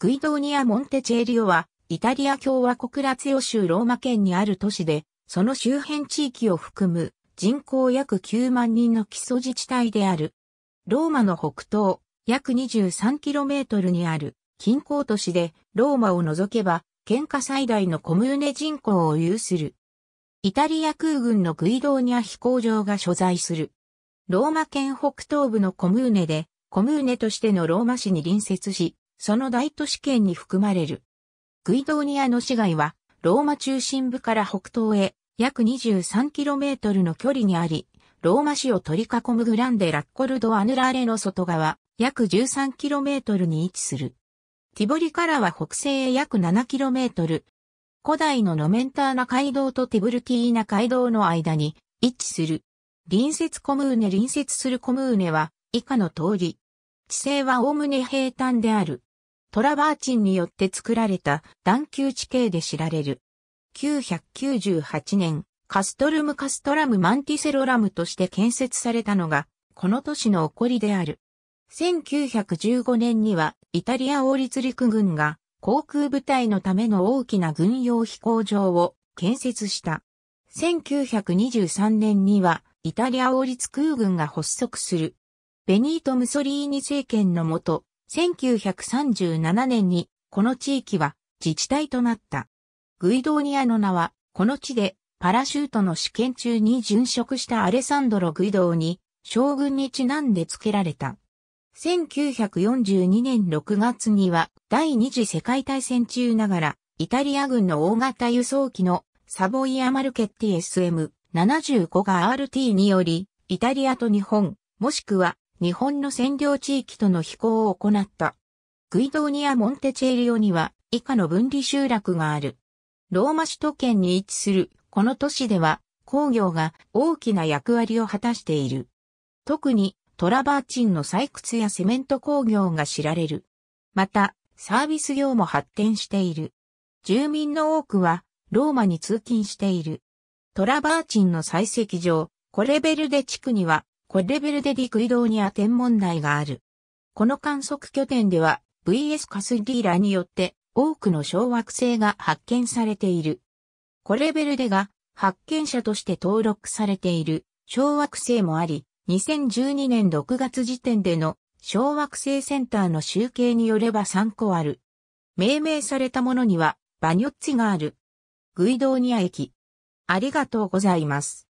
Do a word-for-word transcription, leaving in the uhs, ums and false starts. グイドーニア・モンテチェリオは、イタリア共和国ラツィオ州ローマ県にある都市で、その周辺地域を含む人口約きゅうまんにんの基礎自治体である。ローマの北東、約 にじゅうさんキロメートル にある近郊都市で、ローマを除けば、県下最大のコムーネ人口を有する。イタリア空軍のグイドーニャ飛行場が所在する。ローマ県北東部のコムーネで、コムーネとしてのローマ市に隣接し、その大都市圏に含まれる。グイドーニアの市街は、ローマ中心部から北東へ約 にじゅうさんキロメートル の距離にあり、ローマ市を取り囲むグランデ・ラッコルド・アヌラーレの外側、約 じゅうさんキロメートル に位置する。ティボリからは北西へ約 ななキロメートル。古代のノメンターナ街道とティブルティーナ街道の間に位置する。隣接コムーネ隣接するコムーネは以下の通り。地勢はおおむね平坦である。トラバーチンによって作られた段丘地形で知られる。きゅうひゃくきゅうじゅうはちねん、カストルム・カストラム・マンティセロラムとして建設されたのが、この都市の起こりである。せんきゅうひゃくじゅうごねんには、イタリア王立陸軍が航空部隊のための大きな軍用飛行場を建設した。せんきゅうひゃくにじゅうさんねんには、イタリア王立空軍が発足する。ベニート・ムソリーニ政権のもと、せんきゅうひゃくさんじゅうななねんにこの地域は自治体となった。グイドーニアの名はこの地でパラシュートの試験中に殉職したアレサンドロ・グイドーニ将軍にちなんで付けられた。せんきゅうひゃくよんじゅうにねんろくがつには第二次世界大戦中ながらイタリア軍の大型輸送機のサボイア・マルケッティ エスエムななじゅうご が アールティー によりイタリアと日本もしくは日本の占領地域との飛行を行った。グイドーニア・モンテチェリオには以下の分離集落がある。ローマ首都圏に位置するこの都市では工業が大きな役割を果たしている。特にトラバーチンの採掘やセメント工業が知られる。またサービス業も発展している。住民の多くはローマに通勤している。トラバーチンの採石場、コレベルデ地区にはコレベルデ・ディ・グイドーニア天文台がある。この観測拠点では ブイエス カスディーラによって多くの小惑星が発見されている。コレベルデが発見者として登録されている小惑星もあり、にせんじゅうにねんろくがつ時点での小惑星センターの集計によればさんこある。命名されたものにはバニョッツィがある。グイドーニア駅。ありがとうございます。